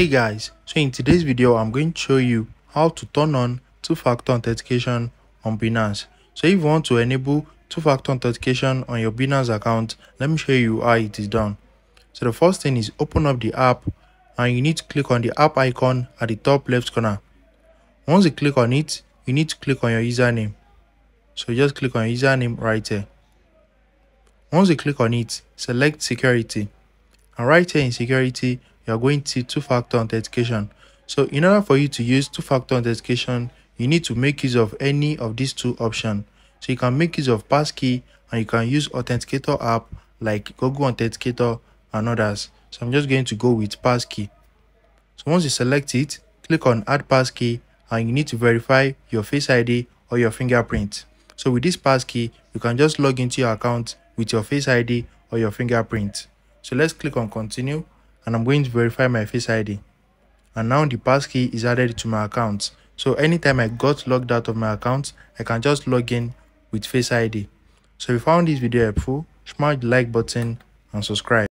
Hey guys, so in today's video I'm going to show you how to turn on two-factor authentication on Binance. So if you want to enable two-factor authentication on your Binance account, let me show you how it is done. So the first thing is open up the app, and you need to click on the app icon at the top left corner. Once you click on it, you need to click on your username. So just click on your username right here. Once you click on it, select security, and right here in security you are going to see two-factor authentication. So in order for you to use two-factor authentication, you need to make use of any of these two options. So you can make use of passkey, and you can use authenticator app like Google Authenticator and others. So I'm just going to go with passkey. So once you select it, click on add passkey, and you need to verify your Face ID or your fingerprint. So with this passkey, you can just log into your account with your Face ID or your fingerprint. So let's click on continue, and I'm going to verify my Face ID, and now the passkey is added to my account. So anytime I got logged out of my account, I can just log in with Face ID. So if you found this video helpful, smash the like button and subscribe.